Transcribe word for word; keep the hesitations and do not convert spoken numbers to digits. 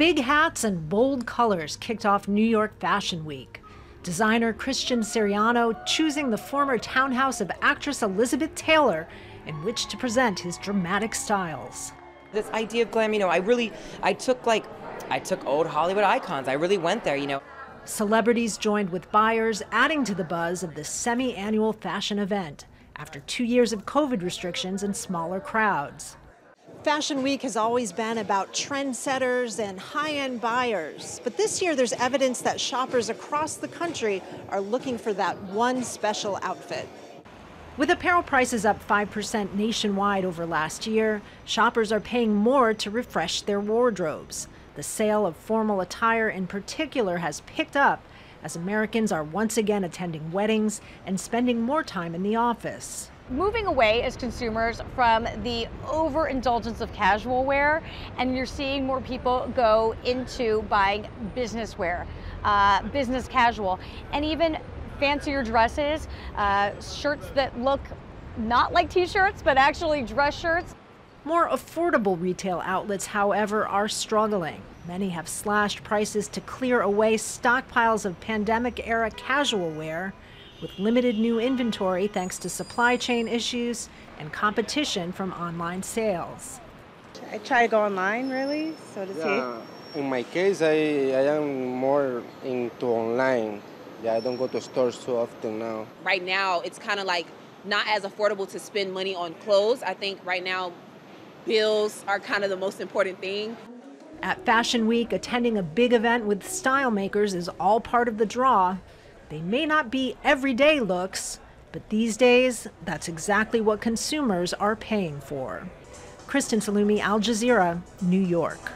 Big hats and bold colors kicked off New York Fashion Week. Designer Christian Siriano choosing the former townhouse of actress Elizabeth Taylor in which to present his dramatic styles. This idea of glam, you know, I really, I took like, I took old Hollywood icons. I really went there, you know. Celebrities joined with buyers, adding to the buzz of this semi-annual fashion event after two years of COVID restrictions and smaller crowds. Fashion Week has always been about trendsetters and high-end buyers, but this year there's evidence that shoppers across the country are looking for that one special outfit. With apparel prices up five percent nationwide over last year, shoppers are paying more to refresh their wardrobes. The sale of formal attire in particular has picked up as Americans are once again attending weddings and spending more time in the office. Moving away as consumers from the overindulgence of casual wear, and you're seeing more people go into buying business wear, uh, business casual, and even fancier dresses, uh, shirts that look not like t-shirts, but actually dress shirts. More affordable retail outlets, however, are struggling. Many have slashed prices to clear away stockpiles of pandemic-era casual wear, with limited new inventory thanks to supply chain issues and competition from online sales. I try to go online, really, so to yeah. see. In my case, I, I am more into online. Yeah, I don't go to stores so often now. Right now, it's kind of like not as affordable to spend money on clothes. I think right now, bills are kind of the most important thing. At Fashion Week, attending a big event with style makers is all part of the draw. They may not be everyday looks, but these days, that's exactly what consumers are paying for. Kristen Saloomey, Al Jazeera, New York.